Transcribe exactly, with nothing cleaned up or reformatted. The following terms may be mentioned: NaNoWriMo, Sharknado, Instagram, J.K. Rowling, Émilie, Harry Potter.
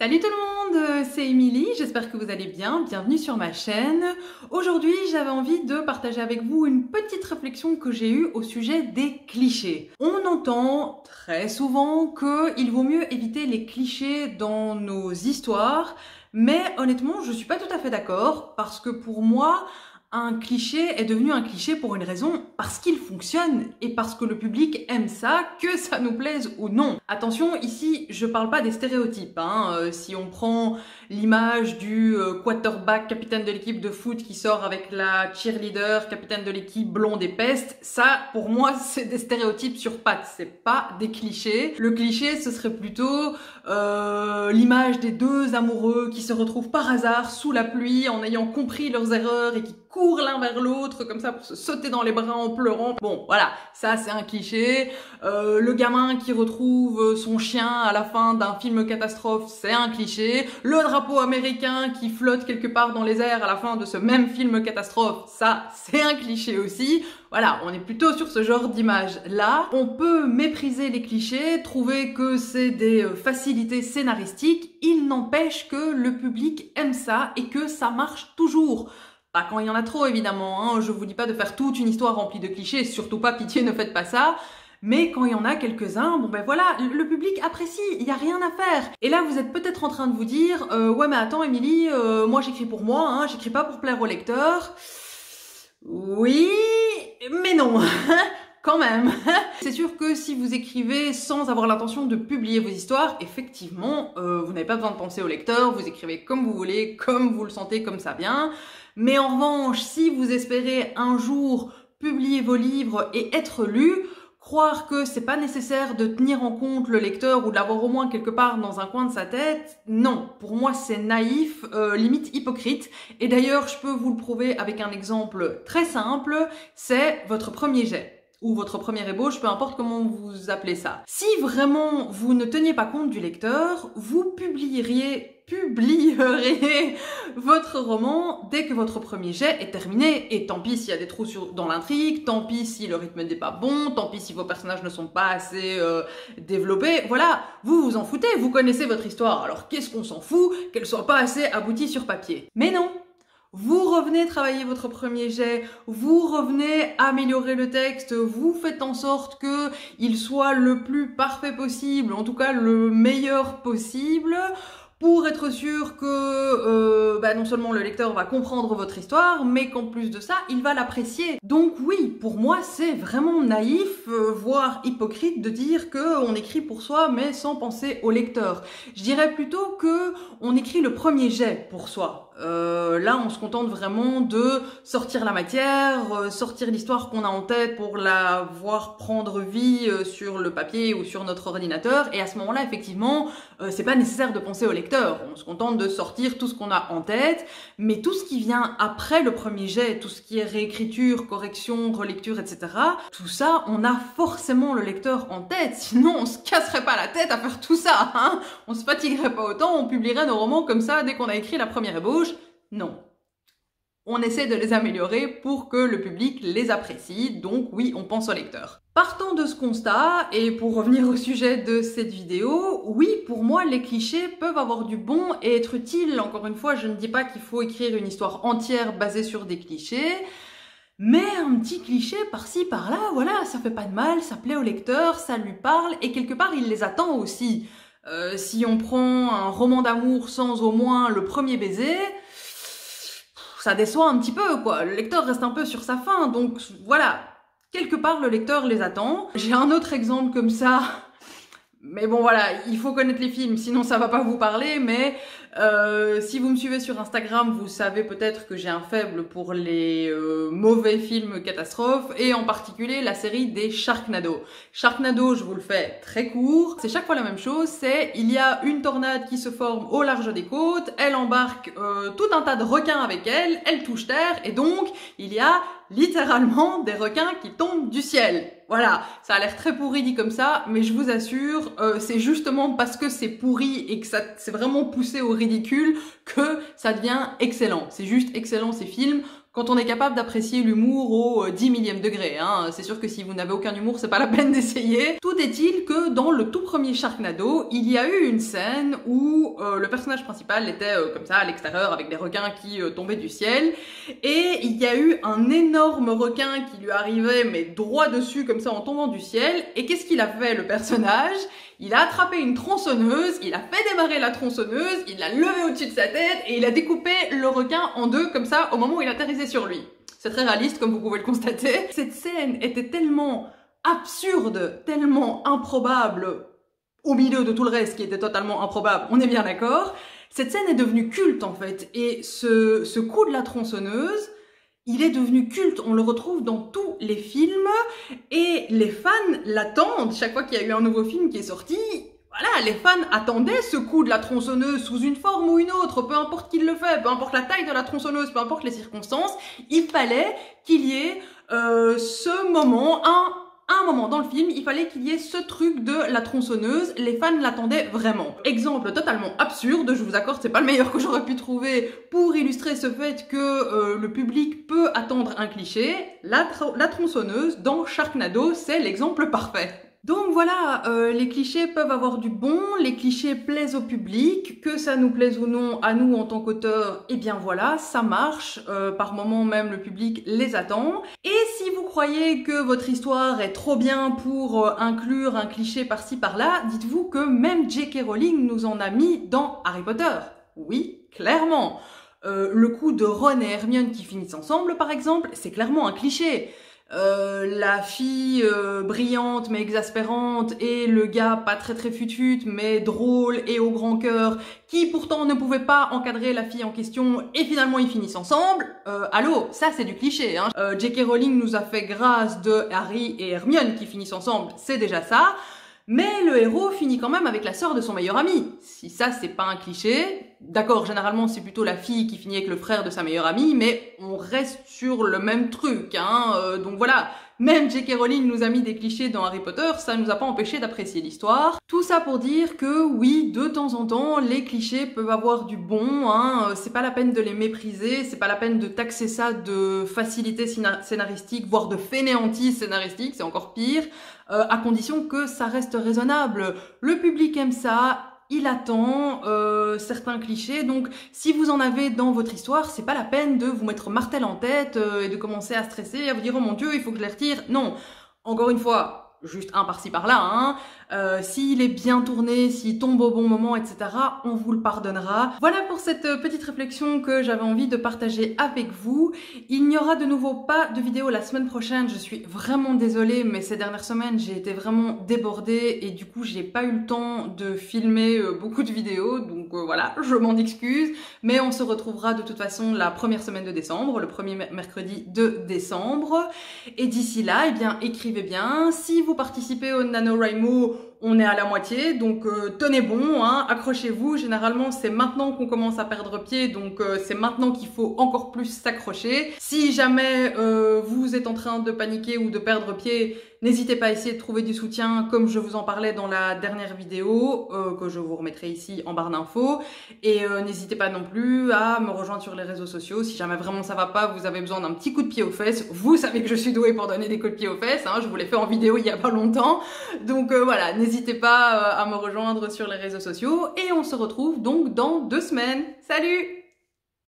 Salut tout le monde, c'est Émilie, j'espère que vous allez bien, bienvenue sur ma chaîne. Aujourd'hui, j'avais envie de partager avec vous une petite réflexion que j'ai eue au sujet des clichés. On entend très souvent qu'il vaut mieux éviter les clichés dans nos histoires, mais honnêtement, je suis pas tout à fait d'accord parce que pour moi, un cliché est devenu un cliché pour une raison, parce qu'il fonctionne et parce que le public aime ça, que ça nous plaise ou non. Attention, ici, je parle pas des stéréotypes. Hein. Euh, si on prend l'image du euh, quarterback, capitaine de l'équipe de foot qui sort avec la cheerleader, capitaine de l'équipe blonde et peste, ça, pour moi, c'est des stéréotypes sur pattes. C'est pas des clichés. Le cliché, ce serait plutôt euh, l'image des deux amoureux qui se retrouvent par hasard sous la pluie en ayant compris leurs erreurs et qui courent l'un vers l'autre comme ça pour se sauter dans les bras en pleurant. Bon, voilà, ça c'est un cliché. Euh, le gamin qui retrouve son chien à la fin d'un film catastrophe, c'est un cliché. Le drapeau américain qui flotte quelque part dans les airs à la fin de ce même film catastrophe, ça c'est un cliché aussi. Voilà, on est plutôt sur ce genre d'image-là. On peut mépriser les clichés, trouver que c'est des facilités scénaristiques. Il n'empêche que le public aime ça et que ça marche toujours. Pas quand il y en a trop évidemment, hein. Je vous dis pas de faire toute une histoire remplie de clichés, surtout pas, pitié, ne faites pas ça. Mais quand il y en a quelques-uns, bon ben voilà, le public apprécie, il n'y a rien à faire. Et là, vous êtes peut-être en train de vous dire euh, « Ouais mais attends Émilie, euh, moi j'écris pour moi, hein, j'écris pas pour plaire au lecteur. » Oui, mais non quand même. C'est sûr que si vous écrivez sans avoir l'intention de publier vos histoires, effectivement, euh, vous n'avez pas besoin de penser au lecteur, vous écrivez comme vous voulez, comme vous le sentez, comme ça vient. Mais en revanche, si vous espérez un jour publier vos livres et être lus, croire que c'est pas nécessaire de tenir en compte le lecteur ou de l'avoir au moins quelque part dans un coin de sa tête, non. Pour moi, c'est naïf, euh, limite hypocrite. Et d'ailleurs, je peux vous le prouver avec un exemple très simple, c'est votre premier jet. Ou votre première ébauche, peu importe comment vous appelez ça. Si vraiment vous ne teniez pas compte du lecteur, vous publieriez, publieriez votre roman dès que votre premier jet est terminé. Et tant pis s'il y a des trous sur, dans l'intrigue, tant pis si le rythme n'est pas bon, tant pis si vos personnages ne sont pas assez euh, développés. Voilà, vous vous en foutez, vous connaissez votre histoire. Alors qu'est-ce qu'on s'en fout qu'elle soit pas assez aboutie sur papier? Mais non! Vous revenez travailler votre premier jet, vous revenez améliorer le texte, vous faites en sorte que il soit le plus parfait possible, en tout cas le meilleur possible, pour être sûr que euh, bah non seulement le lecteur va comprendre votre histoire, mais qu'en plus de ça, il va l'apprécier. Donc oui, pour moi, c'est vraiment naïf, euh, voire hypocrite, de dire qu'on écrit pour soi, mais sans penser au lecteur. Je dirais plutôt qu'on écrit le premier jet pour soi. Euh, là, on se contente vraiment de sortir la matière, euh, sortir l'histoire qu'on a en tête pour la voir prendre vie euh, sur le papier ou sur notre ordinateur. Et à ce moment-là, effectivement, euh, c'est pas nécessaire de penser au lecteur. On se contente de sortir tout ce qu'on a en tête, mais tout ce qui vient après le premier jet, tout ce qui est réécriture, correction, relecture, et cetera, tout ça, on a forcément le lecteur en tête. Sinon, on se casserait pas la tête à faire tout ça, hein. On se fatiguerait pas autant, on publierait nos romans comme ça dès qu'on a écrit la première ébauche. Non. On essaie de les améliorer pour que le public les apprécie, donc oui, on pense au lecteur. Partant de ce constat, et pour revenir au sujet de cette vidéo, oui, pour moi, les clichés peuvent avoir du bon et être utiles. Encore une fois, je ne dis pas qu'il faut écrire une histoire entière basée sur des clichés, mais un petit cliché par-ci, par-là, voilà, ça fait pas de mal, ça plaît au lecteur, ça lui parle, et quelque part, il les attend aussi. Euh, si on prend un roman d'amour sans au moins le premier baiser, ça déçoit un petit peu, quoi. Le lecteur reste un peu sur sa faim, donc voilà. Quelque part, le lecteur les attend. J'ai un autre exemple comme ça, mais bon voilà, il faut connaître les films, sinon ça va pas vous parler, mais euh, si vous me suivez sur Instagram, vous savez peut-être que j'ai un faible pour les euh, mauvais films catastrophes, et en particulier la série des Sharknado. Sharknado, je vous le fais très court, c'est chaque fois la même chose, c'est il y a une tornade qui se forme au large des côtes, elle embarque euh, tout un tas de requins avec elle, elle touche terre, et donc il y a littéralement des requins qui tombent du ciel. Voilà, ça a l'air très pourri dit comme ça, mais je vous assure, euh, c'est justement parce que c'est pourri et que ça c'est vraiment poussé au ridicule que ça devient excellent. C'est juste excellent ces films. quand on est capable d'apprécier l'humour au dix millième degré, hein. C'est sûr que si vous n'avez aucun humour, c'est pas la peine d'essayer. Tout est-il que dans le tout premier Sharknado, il y a eu une scène où euh, le personnage principal était euh, comme ça à l'extérieur avec des requins qui euh, tombaient du ciel, et il y a eu un énorme requin qui lui arrivait mais droit dessus comme ça en tombant du ciel, et qu'est-ce qu'il a fait le personnage? Il a attrapé une tronçonneuse, il a fait démarrer la tronçonneuse, il l'a levée au-dessus de sa tête et il a découpé le requin en deux comme ça au moment où il atterrissait sur lui. C'est très réaliste comme vous pouvez le constater. Cette scène était tellement absurde, tellement improbable, au milieu de tout le reste qui était totalement improbable, on est bien d'accord. Cette scène est devenue culte en fait, et ce, ce coup de la tronçonneuse, il est devenu culte, on le retrouve dans tous les films, et les fans l'attendent. Chaque fois qu'il y a eu un nouveau film qui est sorti, voilà, les fans attendaient ce coup de la tronçonneuse sous une forme ou une autre, peu importe qui le fait, peu importe la taille de la tronçonneuse, peu importe les circonstances, il fallait qu'il y ait euh, ce moment, un, un moment dans le film, il fallait qu'il y ait ce truc de la tronçonneuse, les fans l'attendaient vraiment. Exemple totalement absurde, je vous accorde, c'est pas le meilleur que j'aurais pu trouver pour illustrer ce fait que euh, le public peut attendre un cliché, la, tr la tronçonneuse dans Sharknado, c'est l'exemple parfait. Donc voilà, euh, les clichés peuvent avoir du bon, les clichés plaisent au public, que ça nous plaise ou non à nous en tant qu'auteurs, eh bien voilà, ça marche, euh, par moment même le public les attend. Et si vous croyez que votre histoire est trop bien pour euh, inclure un cliché par-ci par-là, dites-vous que même J K Rowling nous en a mis dans Harry Potter. Oui, clairement. Euh, le coup de Ron et Hermione qui finissent ensemble par exemple, c'est clairement un cliché. Euh, la fille euh, brillante mais exaspérante et le gars pas très très futute mais drôle et au grand cœur qui pourtant ne pouvait pas encadrer la fille en question et finalement ils finissent ensemble, euh, allô, ça c'est du cliché, hein. euh, J K Rowling nous a fait grâce de Harry et Hermione qui finissent ensemble, c'est déjà ça, mais le héros finit quand même avec la sœur de son meilleur ami. Si ça c'est pas un cliché, d'accord, généralement c'est plutôt la fille qui finit avec le frère de sa meilleure amie, mais on reste sur le même truc, hein, euh, donc voilà. Même J K Rowling nous a mis des clichés dans Harry Potter, ça nous a pas empêché d'apprécier l'histoire. Tout ça pour dire que oui, de temps en temps, les clichés peuvent avoir du bon, hein, c'est pas la peine de les mépriser, c'est pas la peine de taxer ça de facilité scénaristique, voire de fainéantise scénaristique, c'est encore pire, euh, à condition que ça reste raisonnable. Le public aime ça, il attend euh, certains clichés, donc si vous en avez dans votre histoire, c'est pas la peine de vous mettre martel en tête euh, et de commencer à stresser, à vous dire « Oh mon Dieu, il faut que je les retire !» Non, encore une fois, juste un par-ci par-là, hein. euh, s'il est bien tourné, s'il tombe au bon moment, et cetera, on vous le pardonnera. Voilà pour cette petite réflexion que j'avais envie de partager avec vous. Il n'y aura de nouveau pas de vidéo la semaine prochaine, je suis vraiment désolée, mais ces dernières semaines, j'ai été vraiment débordée et du coup, j'ai pas eu le temps de filmer beaucoup de vidéos, donc euh, voilà, je m'en excuse, mais on se retrouvera de toute façon la première semaine de décembre, le premier mercredi de décembre, et d'ici là, eh bien, écrivez bien. Si vous vous participez au NaNoWriMo, on est à la moitié, donc euh, tenez bon, hein, accrochez-vous. Généralement, c'est maintenant qu'on commence à perdre pied, donc euh, c'est maintenant qu'il faut encore plus s'accrocher. Si jamais euh, vous êtes en train de paniquer ou de perdre pied, n'hésitez pas à essayer de trouver du soutien, comme je vous en parlais dans la dernière vidéo, euh, que je vous remettrai ici en barre d'infos. Et euh, n'hésitez pas non plus à me rejoindre sur les réseaux sociaux. Si jamais vraiment ça va pas, vous avez besoin d'un petit coup de pied aux fesses. Vous savez que je suis douée pour donner des coups de pied aux fesses, hein, je vous l'ai fait en vidéo il y a pas longtemps. Donc euh, voilà, n'hésitez pas à me rejoindre sur les réseaux sociaux. Et on se retrouve donc dans deux semaines. Salut!